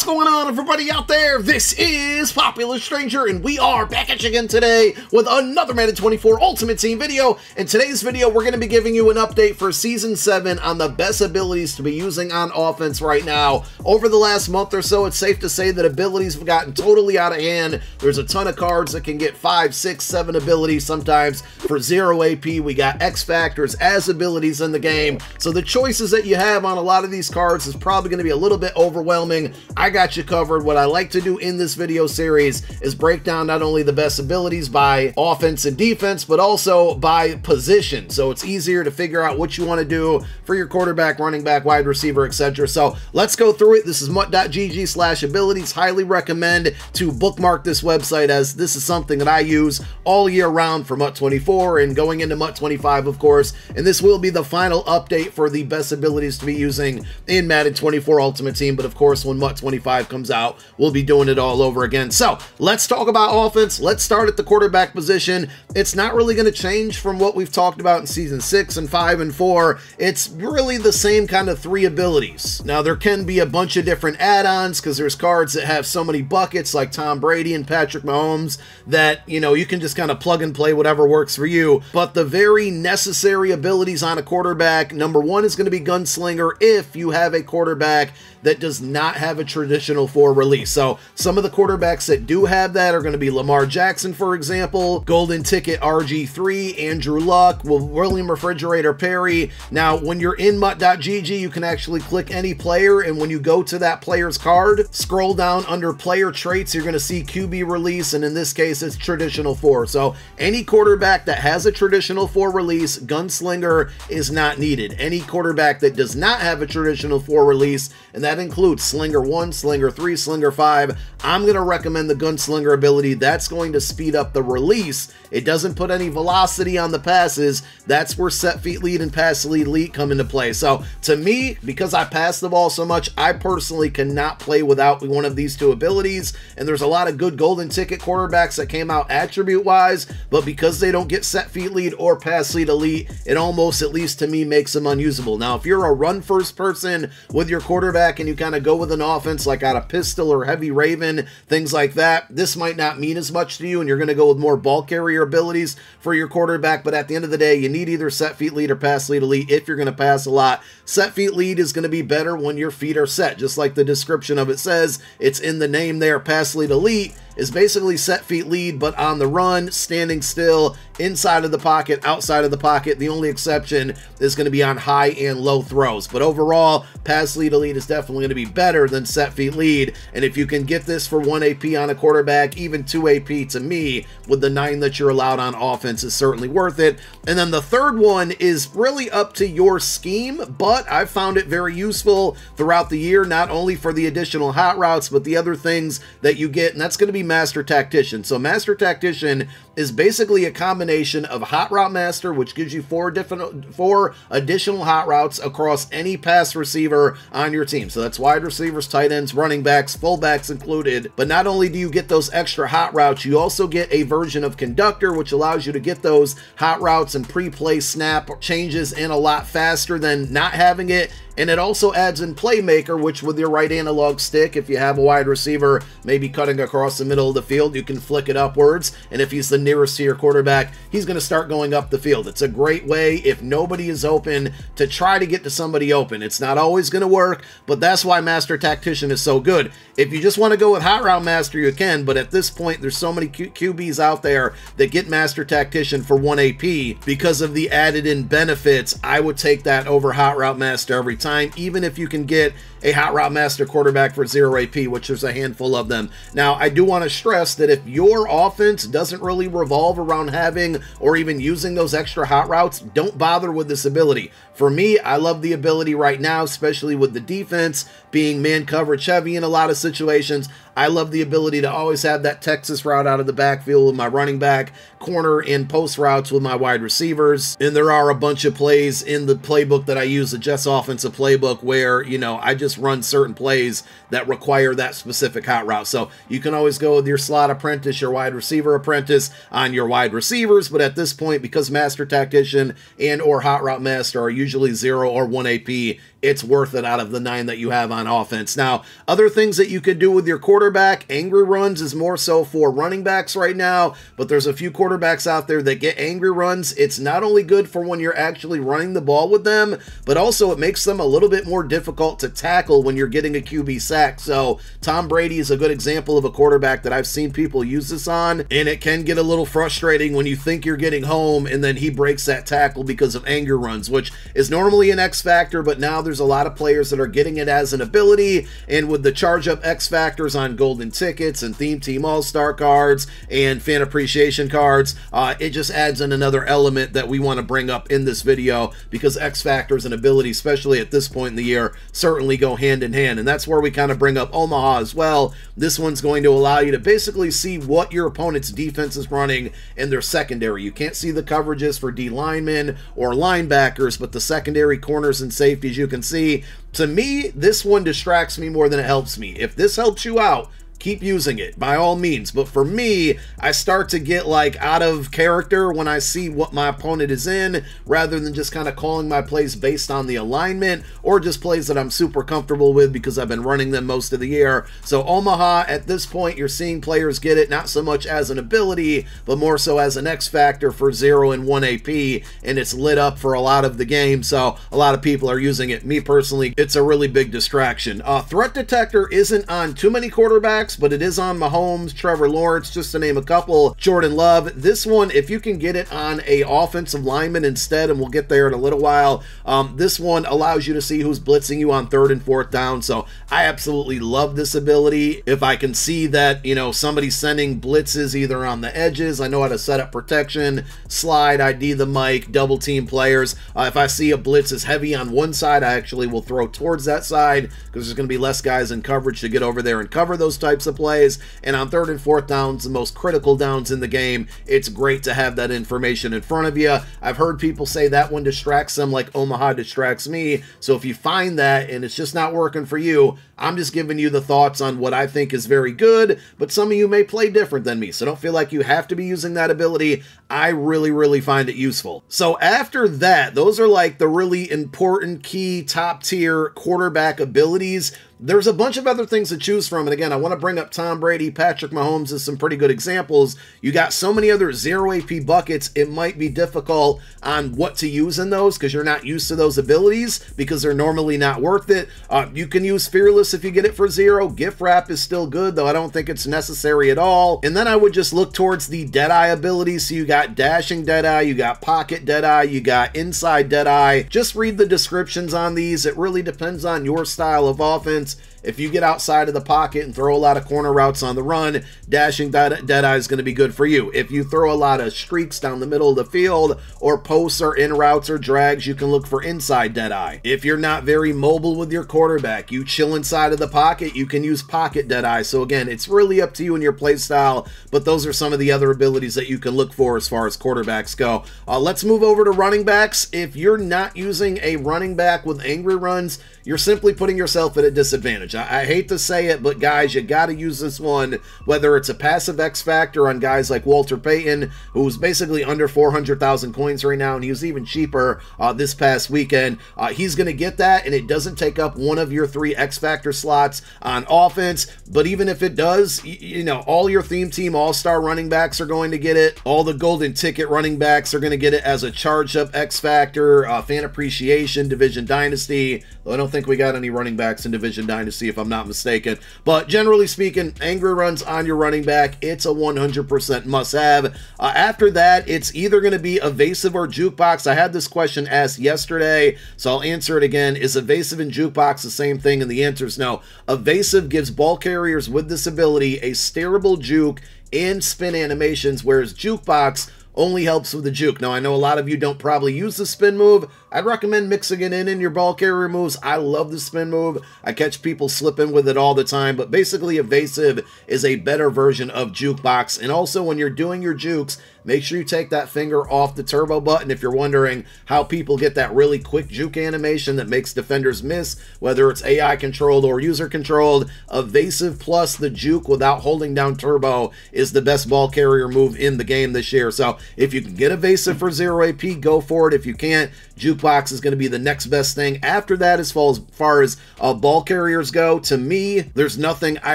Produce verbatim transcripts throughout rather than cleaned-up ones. What's going on, everybody out there? This is Popular Stranger, and we are back at you again today with another Madden twenty-four Ultimate Team video. In today's video, we're going to be giving you an update for Season seven on the best abilities to be using on offense right now. Over the last month or so, it's safe to say that abilities have gotten totally out of hand. There's a ton of cards that can get five, six, seven abilities sometimes for zero A P. We got X Factors as abilities in the game. So the choices that you have on a lot of these cards is probably going to be a little bit overwhelming. I got you covered. What I like to do in this video series is break down not only the best abilities by offense and defense, but also by position. So it's easier to figure out what you want to do for your quarterback, running back, wide receiver, et cetera. So let's go through it. This is M U T dot G G slash abilities. Highly recommend to bookmark this website, as this is something that I use all year round for M U T twenty-four and going into M U T twenty-five, of course. And this will be the final update for the best abilities to be using in Madden twenty-four Ultimate Team. But of course, when M U T twenty-five comes out, we'll be doing it all over again. So let's talk about offense. Let's start at the quarterback position. It's not really going to change from what we've talked about in season six and five and four. It's really the same kind of three abilities. Now, there can be a bunch of different add-ons because there's cards that have so many buckets, like Tom Brady and Patrick Mahomes, that, you know, you can just kind of plug and play whatever works for you. But the very necessary abilities on a quarterback, number one is going to be gunslinger if you have a quarterback that does not have a traditional four release. So some of the quarterbacks that do have that are going to be Lamar Jackson, for example, Golden Ticket, R G three, Andrew Luck, William Refrigerator Perry. Now, when you're in M U T dot G G, you can actually click any player, and when you go to that player's card, scroll down under player traits, you're going to see Q B release, and in this case, it's traditional four. So any quarterback that has a traditional four release, gunslinger is not needed. Any quarterback that does not have a traditional four release, and that That includes Slinger one, Slinger three, Slinger five. I'm going to recommend the Gunslinger ability. That's going to speed up the release. It doesn't put any velocity on the passes. That's where set feet lead and pass lead lead come into play. So to me, because I pass the ball so much, I personally cannot play without one of these two abilities. And there's a lot of good Golden Ticket quarterbacks that came out attribute-wise, but because they don't get set feet lead or pass lead elite, it almost, at least to me, makes them unusable. Now, if you're a run-first person with your quarterback, and you kind of go with an offense like out of pistol or heavy raven, things like that, this might not mean as much to you, and you're going to go with more ball carrier abilities for your quarterback. But at the end of the day, you need either set feet lead or pass lead elite if you're going to pass a lot. Set feet lead is going to be better when your feet are set, just like the description of it says. It's in the name there. Pass lead elite is basically set feet lead, but on the run, standing still, inside of the pocket, outside of the pocket. The only exception is going to be on high and low throws. But overall, pass lead elite is definitely going to be better than set feet lead. And if you can get this for one A P on a quarterback, even two A P to me, with the nine that you're allowed on offense, is certainly worth it. And then the third one is really up to your scheme, but I've found it very useful throughout the year, not only for the additional hot routes, but the other things that you get, and that's going to be Master Tactician. So Master Tactician is basically a combination of Hot Route Master, which gives you four different four additional hot routes across any pass receiver on your team. So that's wide receivers, tight ends, running backs, fullbacks included. But not only do you get those extra hot routes, you also get a version of Conductor, which allows you to get those hot routes and pre-play snap changes in a lot faster than not having it. And it also adds in Playmaker, which with your right analog stick, if you have a wide receiver maybe cutting across the middle of the field, you can flick it upwards. And if he's the nearest to your quarterback, he's going to start going up the field. It's a great way, if nobody is open, to try to get to somebody open. It's not always going to work, but that's why Master Tactician is so good. If you just want to go with Hot Route Master, you can, but at this point, there's so many Q Bs out there that get Master Tactician for one A P because of the added in benefits. I would take that over Hot Route Master every time. Time, even if you can get a Hot Route Master quarterback for zero A P, which there's a handful of them. Now, I do want to stress that if your offense doesn't really revolve around having or even using those extra hot routes, don't bother with this ability. For me, I love the ability right now, especially with the defense being man coverage heavy in a lot of situations. I love the ability to always have that Texas route out of the backfield with my running back, corner and post routes with my wide receivers. And there are a bunch of plays in the playbook that I use, the Jets offensive playbook, where, you know, I just run certain plays that require that specific hot route. So you can always go with your slot apprentice, your wide receiver apprentice on your wide receivers. But at this point, because Master Tactician and or Hot Route Master are usually zero or one A P, it's worth it out of the nine that you have on offense. Now, other things that you could do with your quarterback, angry runs is more so for running backs right now, but there's a few quarterbacks out there that get angry runs. It's not only good for when you're actually running the ball with them, but also it makes them a little bit more difficult to tackle when you're getting a Q B sack. So Tom Brady is a good example of a quarterback that I've seen people use this on, and it can get a little frustrating when you think you're getting home and then he breaks that tackle because of anger runs, which is normally an X factor, but now there's a lot of players that are getting it as an ability. And with the charge up X factors on golden tickets and theme team all-star cards and fan appreciation cards, uh, it just adds in another element that we want to bring up in this video, because X factors and ability, especially at this point in the year, certainly go hand in hand. And that's where we kind of bring up Omaha as well. This one's going to allow you to basically see what your opponent's defense is running in their secondary. You can't see the coverages for D linemen or linebackers, but the secondary, corners and safeties you can see. To me, this one distracts me more than it helps me. If this helps you out, keep using it by all means. But for me, I start to get like out of character when I see what my opponent is in, rather than just kind of calling my plays based on the alignment or just plays that I'm super comfortable with because I've been running them most of the year. So Omaha, at this point, you're seeing players get it not so much as an ability, but more so as an X factor for zero and one A P, and it's lit up for a lot of the game. So a lot of people are using it. Me personally, it's a really big distraction. Uh, threat detector isn't on too many quarterbacks, but it is on Mahomes, Trevor Lawrence, just to name a couple, Jordan Love. This one, if you can get it on a offensive lineman instead, and we'll get there in a little while, um, this one allows you to see who's blitzing you on third and fourth down. So I absolutely love this ability. If I can see that, you know, somebody's sending blitzes either on the edges, I know how to set up protection, slide, I D the mic, double team players. Uh, if I see a blitz is heavy on one side, I actually will throw towards that side because there's going to be less guys in coverage to get over there and cover those types of plays. And on third and fourth downs, the most critical downs in the game, it's great to have that information in front of you. I've heard people say that one distracts them like Omaha distracts me. So if you find that and it's just not working for you, I'm just giving you the thoughts on what I think is very good, but some of you may play different than me, so don't feel like you have to be using that ability. I really, really find it useful. So after that, those are like the really important key top tier quarterback abilities. There's a bunch of other things to choose from. And again, I want to bring up Tom Brady, Patrick Mahomes as some pretty good examples. You got so many other zero A P buckets, it might be difficult on what to use in those because you're not used to those abilities because they're normally not worth it. Uh, you can use Fearless if you get it for zero. Gift Wrap is still good, though I don't think it's necessary at all. And then I would just look towards the Deadeye ability. So you got Dashing Deadeye, you got Pocket Deadeye, you got Inside Deadeye. Just read the descriptions on these. It really depends on your style of offense. If you get outside of the pocket and throw a lot of corner routes on the run, Dashing Deadeye is going to be good for you. If you throw a lot of streaks down the middle of the field or posts or in routes or drags, you can look for Inside Deadeye. If you're not very mobile with your quarterback, you chill inside of the pocket, you can use Pocket Deadeye. So again, it's really up to you and your play style, but those are some of the other abilities that you can look for as far as quarterbacks go. Uh, let's move over to running backs. If you're not using a running back with angry runs, you're simply putting yourself at a disadvantage. I, I hate to say it, but guys, you got to use this one, whether it's a passive X factor on guys like Walter Payton, who's basically under four hundred thousand coins right now, and he was even cheaper uh, this past weekend. Uh, he's going to get that, and it doesn't take up one of your three X factor slots on offense. But even if it does, you, you know, all your theme team all-star running backs are going to get it. All the golden ticket running backs are going to get it as a charged-up X factor, uh, fan appreciation, division dynasty. Though I don't think we got any running backs in division dynasty if I'm not mistaken, but generally speaking, angry runs on your running back, it's a one hundred percent must have. Uh, after that, it's either going to be evasive or jukebox. I had this question asked yesterday, so I'll answer it again. Is evasive and jukebox the same thing? And the answer is no. Evasive gives ball carriers with this ability a steerable juke and spin animations, whereas jukebox only helps with the juke. Now, I know a lot of you don't probably use the spin move. I'd recommend mixing it in in your ball carrier moves. I love the spin move. I catch people slipping with it all the time, but basically evasive is a better version of jukebox. And also when you're doing your jukes, make sure you take that finger off the turbo button. If you're wondering how people get that really quick juke animation that makes defenders miss, whether it's A I controlled or user controlled, evasive plus the juke without holding down turbo is the best ball carrier move in the game this year. So if you can get evasive for zero A P, go for it. If you can't, Jukebox is going to be the next best thing after that as far as, far as uh, ball carriers go. To me, there's nothing I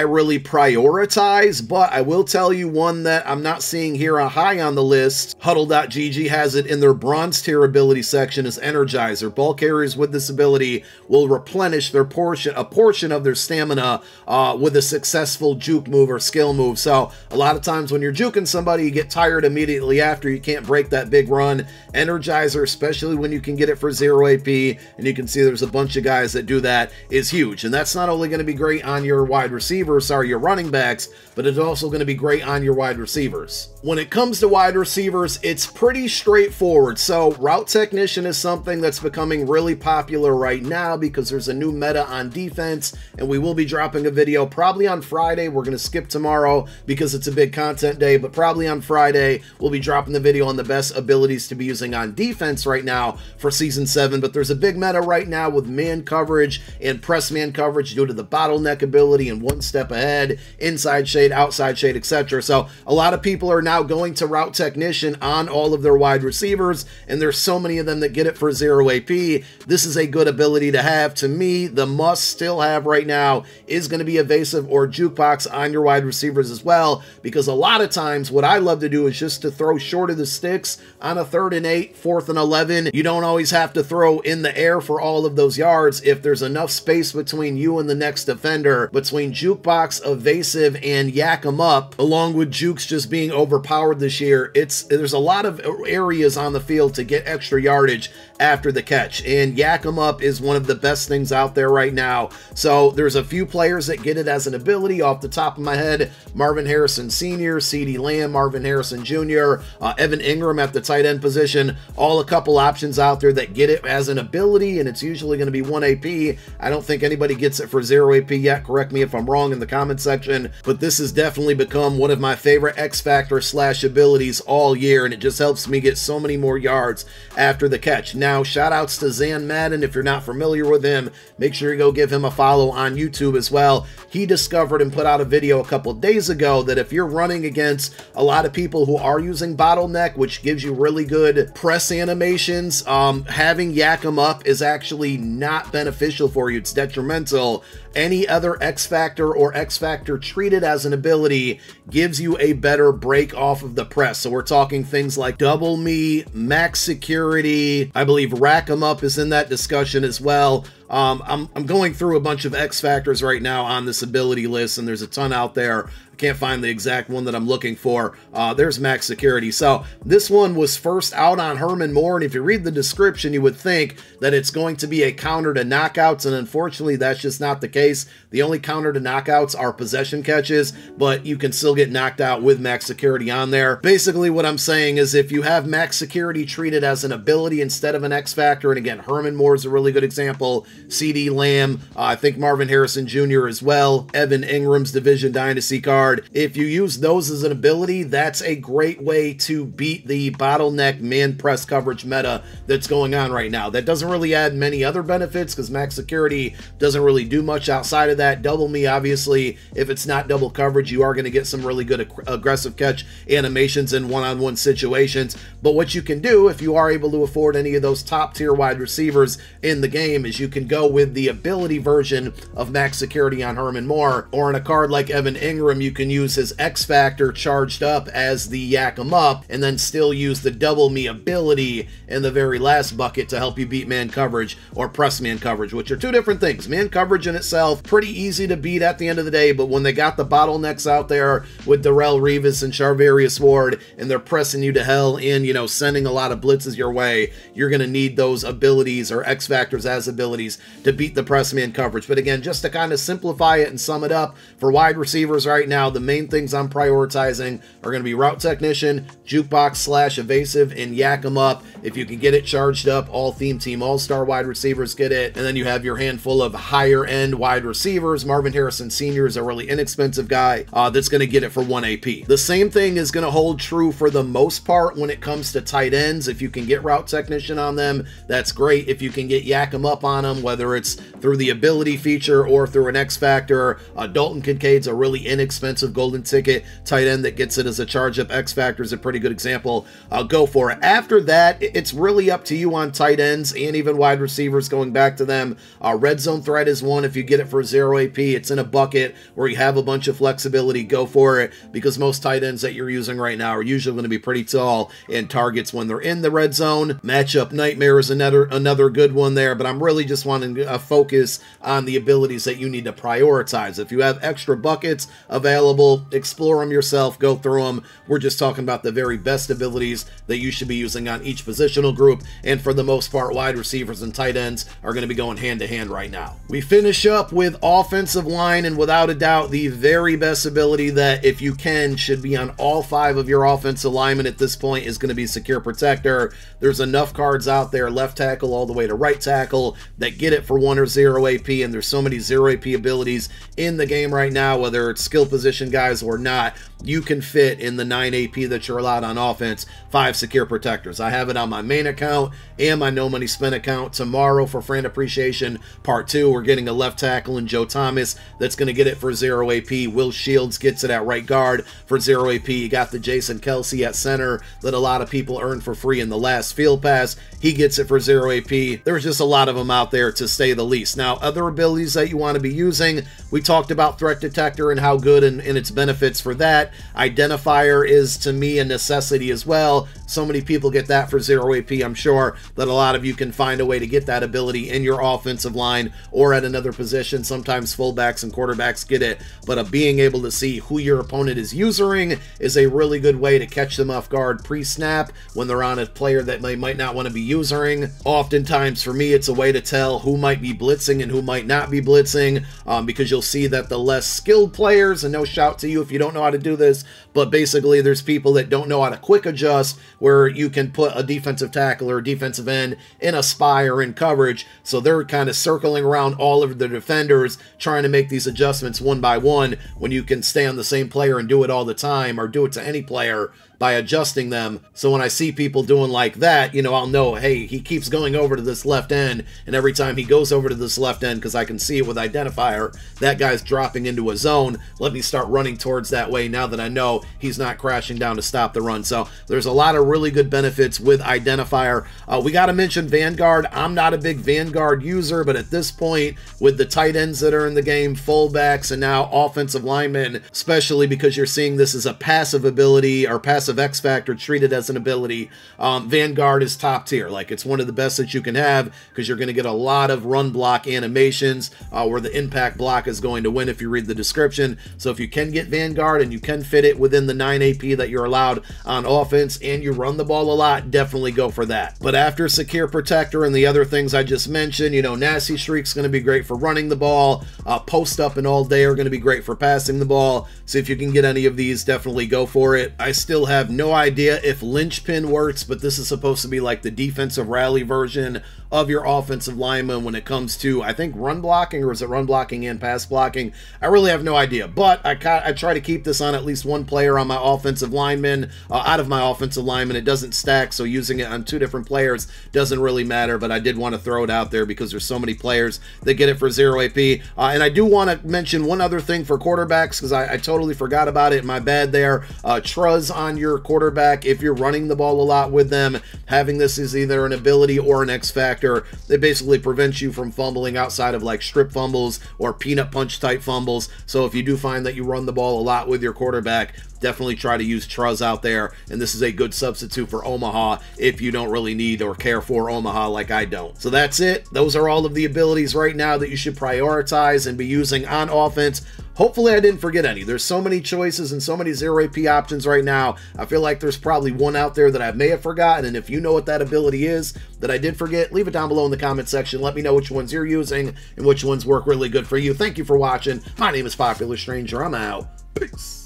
really prioritize, but I will tell you one that I'm not seeing here a high on the list. huddle dot G G has it in their bronze tier ability section as Energizer. Ball carriers with this ability will replenish their portion, a portion of their stamina uh, with a successful juke move or skill move. So a lot of times when you're juking somebody, you get tired immediately after, you can't break that big run. Energizer, especially when you can get it for zero A P, and you can see there's a bunch of guys that do that, is huge. And that's not only going to be great on your wide receivers, sorry, your running backs, but it's also going to be great on your wide receivers. When it comes to wide receivers, it's pretty straightforward. So route technician is something that's becoming really popular right now because there's a new meta on defense, and we will be dropping a video probably on Friday. We're going to skip tomorrow because it's a big content day, but probably on Friday we'll be dropping the video on the best abilities to be using on defense right now for season seven. But there's a big meta right now with man coverage and press man coverage due to the bottleneck ability and one step ahead, inside shade, outside shade, et cetera. So a lot of people are now going to route technician on all of their wide receivers, and there's so many of them that get it for zero A P. This is a good ability to have. To me, the must still have right now is going to be evasive or jukebox on your wide receivers as well, because a lot of times what I love to do is just to throw short of the sticks on a third and eight, fourth and eleven. You don't always have to throw in the air for all of those yards if there's enough space between you and the next defender. Between jukebox, evasive, and yak 'em up, along with jukes just being overpowered this year, it's there's a lot of areas on the field to get extra yardage after the catch, and yak 'em up is one of the best things out there right now. So there's a few players that get it as an ability off the top of my head: Marvin Harrison Senior, CeeDee Lamb, Marvin Harrison Junior, uh, Evan Ingram at the tight end position, all a couple options out there that get it as an ability, and it's usually going to be one A P. I don't think anybody gets it for zero A P yet. Correct me if I'm wrong in the comment section, but this has definitely become one of my favorite X Factor slash abilities all year, and it just helps me get so many more yards after the catch. Now, shout outs to Zan Madden. If you're not familiar with him, make sure you go give him a follow on YouTube as well. He discovered and put out a video a couple days ago that if you're running against a lot of people who are using bottleneck, which gives you really good press animations, um, having yak 'em up is actually not beneficial for you. It's detrimental. Any other X Factor or X Factor treated as an ability gives you a better break off of the press. So we're talking things like double me, max security. I believe rack 'em up is in that discussion as well. Um, I'm, I'm going through a bunch of X Factors right now on this ability list, and there's a ton out there. I can't find the exact one that I'm looking for. Uh, there's max security. So this one was first out on Herman Moore, and if you read the description, you would think that it's going to be a counter to knockouts, and unfortunately, that's just not the case. The only counter to knockouts are possession catches, but you can still get knocked out with max security on there. Basically, what I'm saying is if you have max security treated as an ability instead of an X Factor, and again, Herman Moore is a really good example, CeeDee Lamb, uh, I think Marvin Harrison Junior as well, Evan Ingram's Division Dynasty card. If you use those as an ability, that's a great way to beat the bottleneck man press coverage meta that's going on right now. That doesn't really add many other benefits because max security doesn't really do much outside of that. Double me, obviously, if it's not double coverage, you are going to get some really good ag aggressive catch animations in one-on-one situations. But what you can do if you are able to afford any of those top tier wide receivers in the game is you can go with the ability version of max security on Herman Moore, or in a card like Evan Ingram, you can use his X Factor charged up as the yak 'em up, and then still use the double me ability in the very last bucket to help you beat man coverage or press man coverage, which are two different things. Man coverage in itself, pretty easy to beat at the end of the day, but when they got the bottlenecks out there with Darrell Revis and Charvarius Ward, and they're pressing you to hell and, you know, sending a lot of blitzes your way, you're going to need those abilities or X Factors as abilities to beat the press man coverage. But again, just to kind of simplify it and sum it up, for wide receivers right now, the main things I'm prioritizing are going to be route technician, jukebox slash evasive, and yak 'em up. If you can get it charged up, all theme team all-star wide receivers get it, and then you have your handful of higher end wide receivers. Marvin Harrison Senior is a really inexpensive guy uh, that's going to get it for one A P. The same thing is going to hold true for the most part when it comes to tight ends. If you can get route technician on them, that's great. If you can get yak 'em up on them, whether whether it's through the ability feature or through an X factor. Uh, Dalton Kincaid's a really inexpensive golden ticket tight end that gets it as a charge up. X factor is a pretty good example. Uh, go for it. After that, it's really up to you on tight ends and even wide receivers going back to them. Uh, red zone threat is one. If you get it for zero A P, it's in a bucket where you have a bunch of flexibility. Go for it, because most tight ends that you're using right now are usually going to be pretty tall and targets when they're in the red zone. Matchup nightmare is another another good one there, but I'm really just wanting to uh, focus on the abilities that you need to prioritize. If you have extra buckets available, explore them yourself, go through them. We're just talking about the very best abilities that you should be using on each positional group, and for the most part, wide receivers and tight ends are going to be going hand to hand right now. We finish up with offensive line, and without a doubt, the very best ability that, if you can, should be on all five of your offensive linemen at this point is going to be secure protector. There's enough cards out there, left tackle all the way to right tackle, that get it for one or zero A P, and there's so many zero A P abilities in the game right now, whether it's skill position guys or not. You can fit in the nine A P that you're allowed on offense, five secure protectors. I have it on my main account and my no money spent account. Tomorrow for Fran Appreciation Part two, we're getting a left tackle in Joe Thomas that's going to get it for zero A P. Will Shields gets it at right guard for zero A P. You got the Jason Kelsey at center that a lot of people earned for free in the last field pass. He gets it for zero A P. There's just a lot of them out there, to say the least. Now, other abilities that you want to be using, we talked about threat detector and how good and, and its benefits for that. Identifier is, to me, a necessity as well. So many people get that for zero A P. I'm sure that a lot of you can find a way to get that ability in your offensive line or at another position. Sometimes fullbacks and quarterbacks get it, but of being able to see who your opponent is using is a really good way to catch them off guard pre-snap when they're on a player that they might not want to be using. Oftentimes, for me, it's a way to tell who might be blitzing and who might not be blitzing, um, because you'll see that the less skilled players, and no shout to you if you don't know how to do do this, but basically there's people that don't know how to quick adjust, where you can put a defensive tackle or a defensive end in a spy or in coverage, so they're kind of circling around all of the defenders trying to make these adjustments one by one, when you can stay on the same player and do it all the time, or do it to any player by adjusting them. So when I see people doing like that, you know, I'll know, hey, he keeps going over to this left end, and every time he goes over to this left end, because I can see it with identifier, that guy's dropping into a zone. Let me start running towards that way now that I know he's not crashing down to stop the run. So there's a lot of really good benefits with identifier. Uh, we got to mention Vanguard. I'm not a big Vanguard user, but at this point, with the tight ends that are in the game, fullbacks, and now offensive linemen, especially because you're seeing this as a passive ability or passive of X Factor treated as an ability, um, Vanguard is top tier. Like, it's one of the best that you can have, because you're going to get a lot of run block animations uh, where the impact block is going to win if you read the description. So if you can get Vanguard and you can fit it within the nine A P that you're allowed on offense and you run the ball a lot, definitely go for that. But after secure protector and the other things I just mentioned, you know, Nasty Shriek's going to be great for running the ball. Uh, post up and all day are going to be great for passing the ball. So if you can get any of these, definitely go for it. I still have I have no idea if linchpin works, but this is supposed to be like the defensive rally version of your offensive lineman when it comes to, I think, run blocking, or is it run blocking and pass blocking? I really have no idea, but I, I try to keep this on at least one player on my offensive lineman, uh, out of my offensive lineman. It doesn't stack, so using it on two different players doesn't really matter, but I did want to throw it out there because there's so many players that get it for zero A P. Uh, and I do want to mention one other thing for quarterbacks, because I, I totally forgot about it. My bad there. Uh, Truz on your quarterback, if you're running the ball a lot with them, having this is either an ability or an X factor. It basically prevents you from fumbling outside of like strip fumbles or peanut punch type fumbles. So if you do find that you run the ball a lot with your quarterback, definitely try to use Truz out there, and this is a good substitute for Omaha if you don't really need or care for Omaha like I don't. So that's it. Those are all of the abilities right now that you should prioritize and be using on offense. Hopefully I didn't forget any. There's so many choices and so many zero A P options right now. I feel like there's probably one out there that I may have forgotten, and if you know what that ability is that I did forget, leave it down below in the comment section. Let me know which ones you're using and which ones work really good for you. Thank you for watching. My name is Popular Stranger. I'm out. Peace.